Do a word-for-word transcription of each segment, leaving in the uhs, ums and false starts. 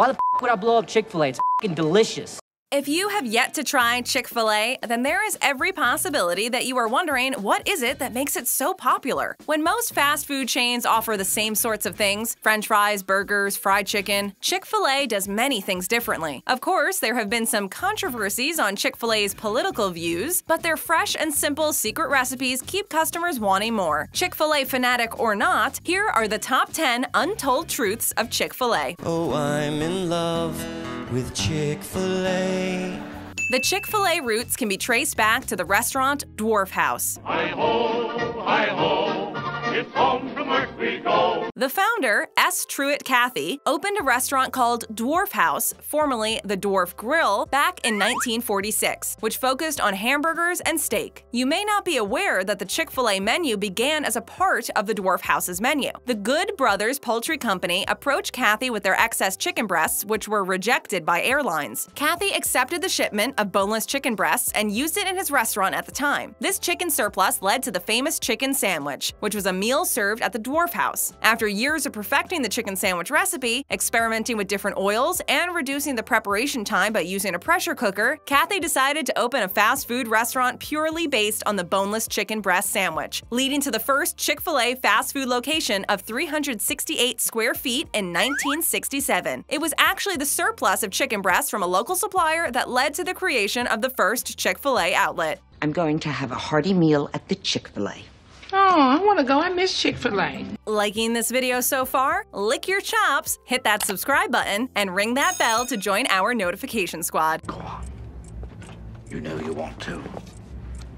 Why the f would I blow up Chick-fil-A? It's f***ing delicious. If you have yet to try Chick-fil-A, then there is every possibility that you are wondering what is it that makes it so popular. When most fast food chains offer the same sorts of things, french fries, burgers, fried chicken, Chick-fil-A does many things differently. Of course, there have been some controversies on Chick-fil-A's political views, but their fresh and simple secret recipes keep customers wanting more. Chick-fil-A fanatic or not, here are the top ten untold truths of Chick-fil-A. Oh, I'm in love with Chick-fil-A. The Chick-fil-A roots can be traced back to the restaurant Dwarf House. Hi-ho, hi-ho, it's home from work we go. The founder, S. Truett Cathy, opened a restaurant called Dwarf House, formerly the Dwarf Grill, back in nineteen forty-six, which focused on hamburgers and steak. You may not be aware that the Chick-fil-A menu began as a part of the Dwarf House's menu. The Good Brothers Poultry Company approached Cathy with their excess chicken breasts, which were rejected by airlines. Cathy accepted the shipment of boneless chicken breasts and used it in his restaurant at the time. This chicken surplus led to the famous chicken sandwich, which was a meal served at the Dwarf House. After years of perfecting the chicken sandwich recipe, experimenting with different oils, and reducing the preparation time by using a pressure cooker, Cathy decided to open a fast food restaurant purely based on the boneless chicken breast sandwich, leading to the first Chick-fil-A fast food location of three hundred sixty-eight square feet in nineteen sixty-seven. It was actually the surplus of chicken breasts from a local supplier that led to the creation of the first Chick-fil-A outlet. I'm going to have a hearty meal at the Chick-fil-A. Oh, I want to go. I miss Chick-fil-A. Liking this video so far? Lick your chops, hit that subscribe button, and ring that bell to join our notification squad. Go on. You know you want to.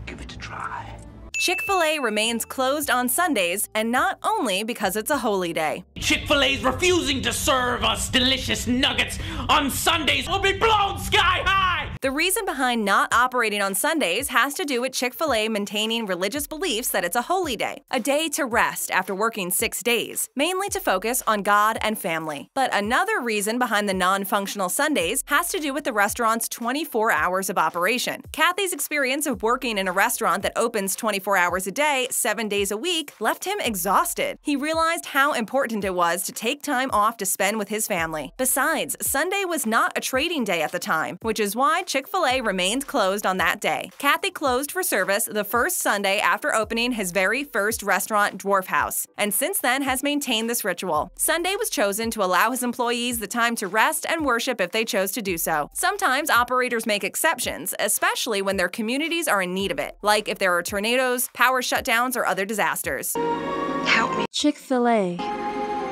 Give it a try. Chick-fil-A remains closed on Sundays, and not only because it's a holy day. Chick-fil-A's refusing to serve us delicious nuggets on Sundays. We'll be blown sky high! The reason behind not operating on Sundays has to do with Chick-fil-A maintaining religious beliefs that it's a holy day, a day to rest after working six days, mainly to focus on God and family. But another reason behind the non-functional Sundays has to do with the restaurant's twenty-four hours of operation. Cathy's experience of working in a restaurant that opens twenty-four hours a day, seven days a week, left him exhausted. He realized how important it was to take time off to spend with his family. Besides, Sunday was not a trading day at the time, which is why Chick-fil-A remained closed on that day. Cathy closed for service the first Sunday after opening his very first restaurant, Dwarf House, and since then has maintained this ritual. Sunday was chosen to allow his employees the time to rest and worship if they chose to do so. Sometimes operators make exceptions, especially when their communities are in need of it, like if there are tornadoes, power shutdowns, or other disasters. Help me. Chick-fil-A.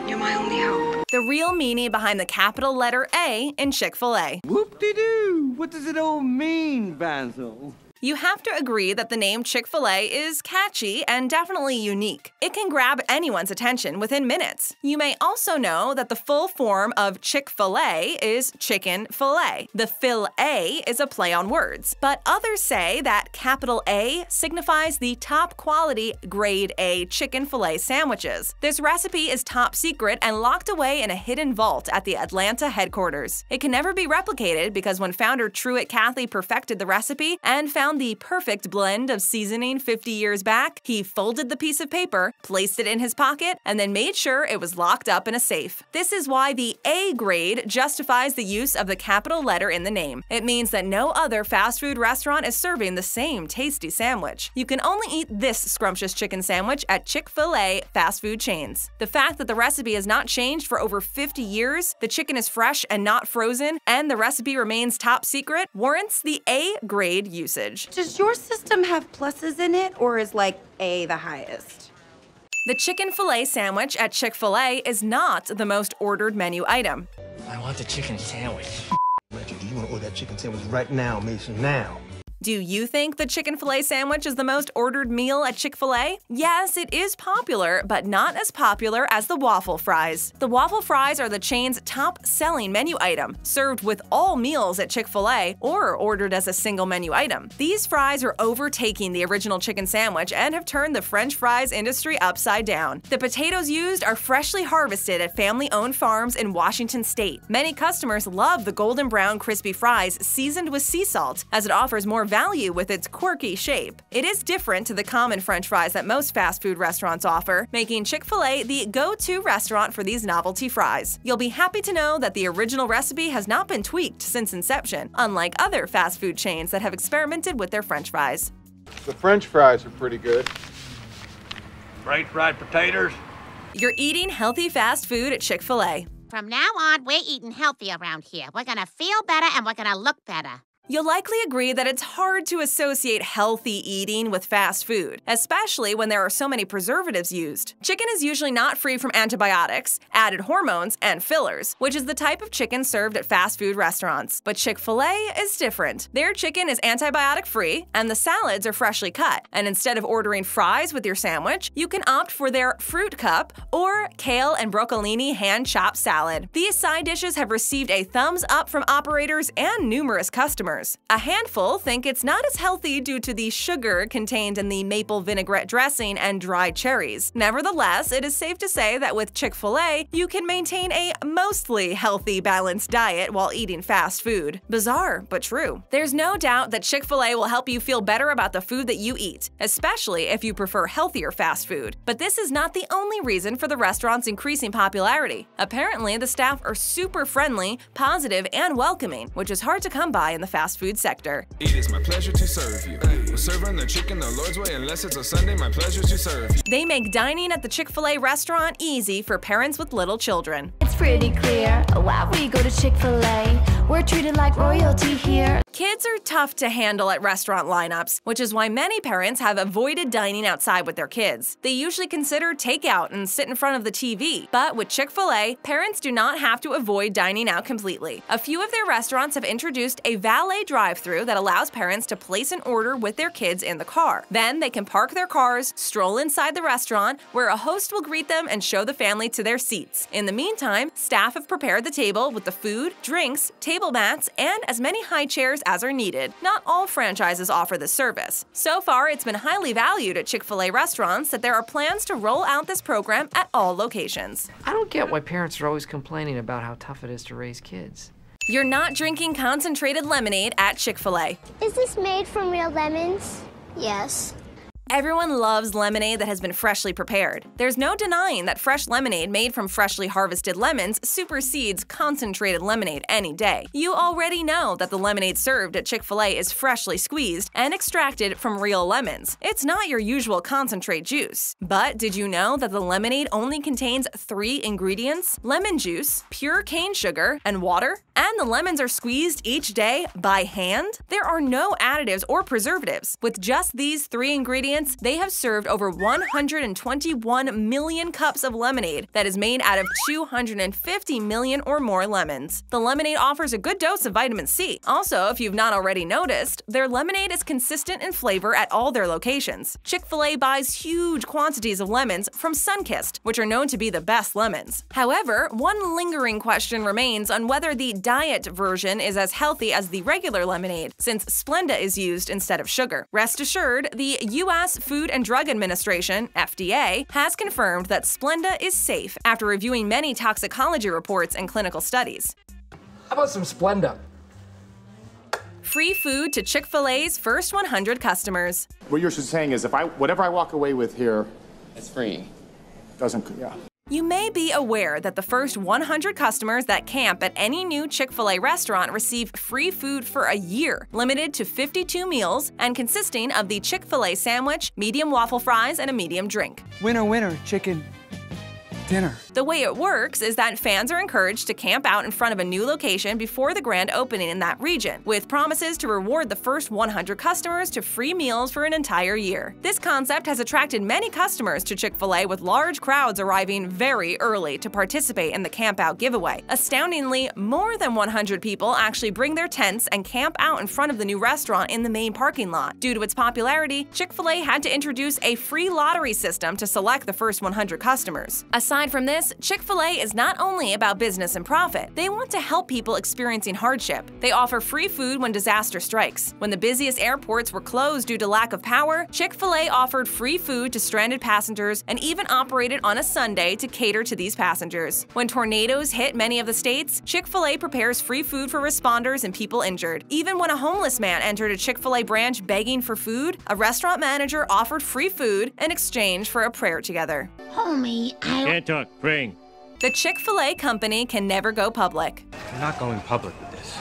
You're my only hope. The real meaning behind the capital letter A in Chick-fil-A. Whoop-de-doo! What does it all mean, Basil? You have to agree that the name Chick-fil-A is catchy and definitely unique. It can grab anyone's attention within minutes. You may also know that the full form of Chick-fil-A is chicken fillet. The fil-A is a play on words. But others say that capital A signifies the top quality grade A chicken fillet sandwiches. This recipe is top secret and locked away in a hidden vault at the Atlanta headquarters. It can never be replicated because when founder Truett Cathy perfected the recipe and found the perfect blend of seasoning fifty years back, he folded the piece of paper, placed it in his pocket, and then made sure it was locked up in a safe. This is why the A grade justifies the use of the capital letter in the name. It means that no other fast food restaurant is serving the same tasty sandwich. You can only eat this scrumptious chicken sandwich at Chick-fil-A fast food chains. The fact that the recipe has not changed for over fifty years, the chicken is fresh and not frozen, and the recipe remains top secret warrants the A grade usage. Does your system have pluses in it, or is like A the highest? The chicken fillet sandwich at Chick-fil-A is not the most ordered menu item. I want a chicken sandwich. Richard, you want to order that chicken sandwich right now, Mason, now. Do you think the chicken fillet sandwich is the most ordered meal at Chick-fil-A? Yes, it is popular, but not as popular as the waffle fries. The waffle fries are the chain's top-selling menu item, served with all meals at Chick-fil-A or ordered as a single menu item. These fries are overtaking the original chicken sandwich and have turned the French fries industry upside down. The potatoes used are freshly harvested at family-owned farms in Washington state. Many customers love the golden brown crispy fries seasoned with sea salt, as it offers more value with its quirky shape. It is different to the common French fries that most fast food restaurants offer, making Chick-fil-A the go-to restaurant for these novelty fries. You'll be happy to know that the original recipe has not been tweaked since inception, unlike other fast food chains that have experimented with their French fries. The French fries are pretty good. Great fried potatoes. You're eating healthy fast food at Chick-fil-A. From now on, we're eating healthy around here. We're gonna feel better and we're gonna look better. You'll likely agree that it's hard to associate healthy eating with fast food, especially when there are so many preservatives used. Chicken is usually not free from antibiotics, added hormones, and fillers, which is the type of chicken served at fast food restaurants. But Chick-fil-A is different. Their chicken is antibiotic-free, and the salads are freshly cut. And instead of ordering fries with your sandwich, you can opt for their fruit cup or kale and broccolini hand-chopped salad. These side dishes have received a thumbs up from operators and numerous customers. A handful think it's not as healthy due to the sugar contained in the maple vinaigrette dressing and dried cherries. Nevertheless, it is safe to say that with Chick-fil-A, you can maintain a mostly healthy, balanced diet while eating fast food. Bizarre, but true. There's no doubt that Chick-fil-A will help you feel better about the food that you eat, especially if you prefer healthier fast food. But this is not the only reason for the restaurant's increasing popularity. Apparently, the staff are super friendly, positive, and welcoming, which is hard to come by in the fast food. food sector. It is my pleasure to serve you. We're serving the chicken the Lord's way, unless it's a Sunday, my pleasure to serve you. They make dining at the Chick-fil-A restaurant easy for parents with little children. It's pretty clear why we go to Chick-fil-A. We're treated like royalty here. Kids are tough to handle at restaurant lineups, which is why many parents have avoided dining outside with their kids. They usually consider takeout and sit in front of the T V. But with Chick-fil-A, parents do not have to avoid dining out completely. A few of their restaurants have introduced a valet drive-thru that allows parents to place an order with their kids in the car. Then they can park their cars, stroll inside the restaurant, where a host will greet them and show the family to their seats. In the meantime, staff have prepared the table with the food, drinks, table mats, and as many high chairs as are needed. Not all franchises offer this service. So far, it's been highly valued at Chick-fil-A restaurants that there are plans to roll out this program at all locations. I don't get why parents are always complaining about how tough it is to raise kids. You're not drinking concentrated lemonade at Chick-fil-A. Is this made from real lemons? Yes. Everyone loves lemonade that has been freshly prepared. There's no denying that fresh lemonade made from freshly harvested lemons supersedes concentrated lemonade any day. You already know that the lemonade served at Chick-fil-A is freshly squeezed and extracted from real lemons. It's not your usual concentrate juice. But did you know that the lemonade only contains three ingredients? Lemon juice, pure cane sugar, and water? And the lemons are squeezed each day by hand? There are no additives or preservatives. With just these three ingredients, they have served over one hundred twenty-one million cups of lemonade that is made out of two hundred fifty million or more lemons. The lemonade offers a good dose of vitamin C. Also, if you've not already noticed, their lemonade is consistent in flavor at all their locations. Chick-fil-A buys huge quantities of lemons from Sunkist, which are known to be the best lemons. However, one lingering question remains on whether the diet version is as healthy as the regular lemonade, since Splenda is used instead of sugar. Rest assured, the U S Food and Drug Administration, F D A, has confirmed that Splenda is safe after reviewing many toxicology reports and clinical studies. How about some Splenda? Free food to Chick-fil-A's first one hundred customers. What you're saying is, if I whatever I walk away with here, it's free. Doesn't yeah. You may be aware that the first one hundred customers that camp at any new Chick-fil-A restaurant receive free food for a year, limited to fifty-two meals and consisting of the Chick-fil-A sandwich, medium waffle fries, and a medium drink. Winner, winner, chicken dinner. The way it works is that fans are encouraged to camp out in front of a new location before the grand opening in that region, with promises to reward the first one hundred customers to free meals for an entire year. This concept has attracted many customers to Chick-fil-A, with large crowds arriving very early to participate in the camp out giveaway. Astoundingly, more than one hundred people actually bring their tents and camp out in front of the new restaurant in the main parking lot. Due to its popularity, Chick-fil-A had to introduce a free lottery system to select the first one hundred customers. Aside Aside from this, Chick-fil-A is not only about business and profit. They want to help people experiencing hardship. They offer free food when disaster strikes. When the busiest airports were closed due to lack of power, Chick-fil-A offered free food to stranded passengers and even operated on a Sunday to cater to these passengers. When tornadoes hit many of the states, Chick-fil-A prepares free food for responders and people injured. Even when a homeless man entered a Chick-fil-A branch begging for food, a restaurant manager offered free food in exchange for a prayer together. Homie, I can't talk. Praying. The Chick-fil-A company can never go public. I'm not going public with this.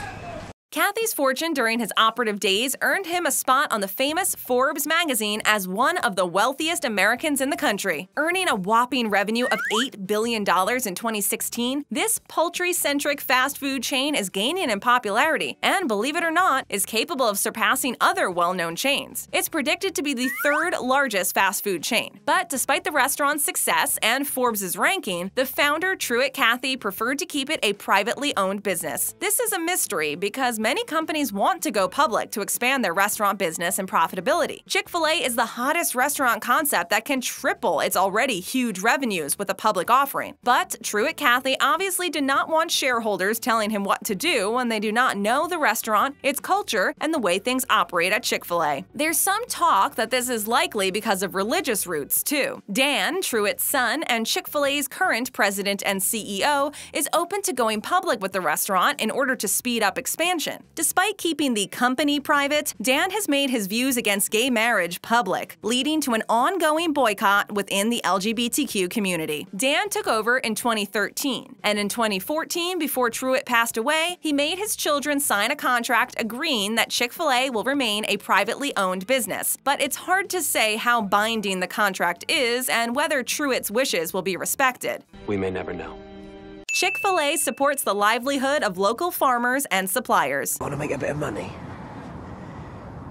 Cathy's fortune during his operative days earned him a spot on the famous Forbes magazine as one of the wealthiest Americans in the country. Earning a whopping revenue of eight billion dollars in twenty sixteen, this poultry-centric fast food chain is gaining in popularity and, believe it or not, is capable of surpassing other well-known chains. It's predicted to be the third largest fast food chain. But despite the restaurant's success and Forbes' ranking, the founder, Truett Cathy, preferred to keep it a privately owned business. This is a mystery because many companies want to go public to expand their restaurant business and profitability. Chick-fil-A is the hottest restaurant concept that can triple its already huge revenues with a public offering. But Truett Cathy obviously did not want shareholders telling him what to do when they do not know the restaurant, its culture, and the way things operate at Chick-fil-A. There's some talk that this is likely because of religious roots, too. Dan, Truett's son, and Chick-fil-A's current president and C E O, is open to going public with the restaurant in order to speed up expansion. Despite keeping the company private, Dan has made his views against gay marriage public, leading to an ongoing boycott within the L G B T Q community. Dan took over in twenty thirteen, and in twenty fourteen, before Truett passed away, he made his children sign a contract agreeing that Chick-fil-A will remain a privately owned business. But it's hard to say how binding the contract is and whether Truett's wishes will be respected. We may never know. Chick-fil-A supports the livelihood of local farmers and suppliers. Want to make a bit of money?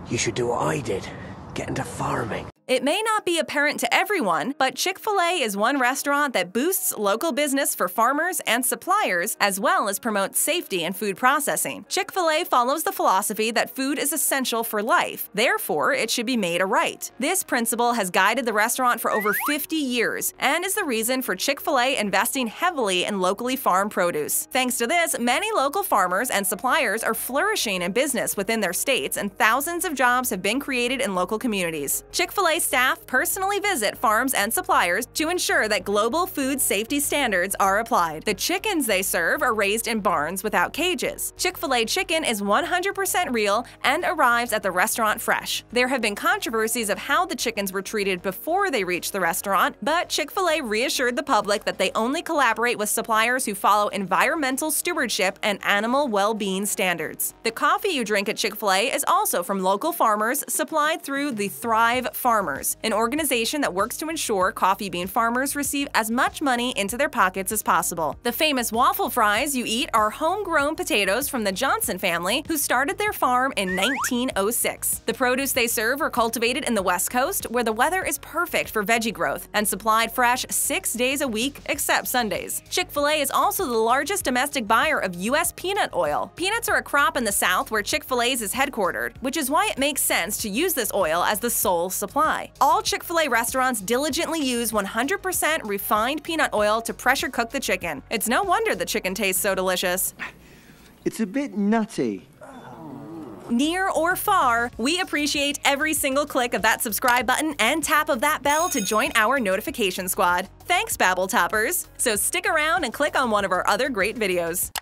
You should do what I did, get into farming. It may not be apparent to everyone, but Chick-fil-A is one restaurant that boosts local business for farmers and suppliers, as well as promotes safety in food processing. Chick-fil-A follows the philosophy that food is essential for life, therefore it should be made a right. This principle has guided the restaurant for over fifty years and is the reason for Chick-fil-A investing heavily in locally farmed produce. Thanks to this, many local farmers and suppliers are flourishing in business within their states, and thousands of jobs have been created in local communities. Chick-fil-A staff personally visit farms and suppliers to ensure that global food safety standards are applied. The chickens they serve are raised in barns without cages. Chick-fil-A chicken is one hundred percent real and arrives at the restaurant fresh. There have been controversies of how the chickens were treated before they reached the restaurant, but Chick-fil-A reassured the public that they only collaborate with suppliers who follow environmental stewardship and animal well-being standards. The coffee you drink at Chick-fil-A is also from local farmers, supplied through the Thrive Farmers, an organization that works to ensure coffee bean farmers receive as much money into their pockets as possible. The famous waffle fries you eat are homegrown potatoes from the Johnson family, who started their farm in nineteen oh six. The produce they serve are cultivated in the West Coast, where the weather is perfect for veggie growth, and supplied fresh six days a week, except Sundays. Chick-fil-A is also the largest domestic buyer of U S peanut oil. Peanuts are a crop in the South where Chick-fil-A's is headquartered, which is why it makes sense to use this oil as the sole supply. All Chick-fil-A restaurants diligently use one hundred percent refined peanut oil to pressure cook the chicken. It's no wonder the chicken tastes so delicious. It's a bit nutty. Near or far, we appreciate every single click of that subscribe button and tap of that bell to join our notification squad. Thanks, Babble Toppers! So stick around and click on one of our other great videos.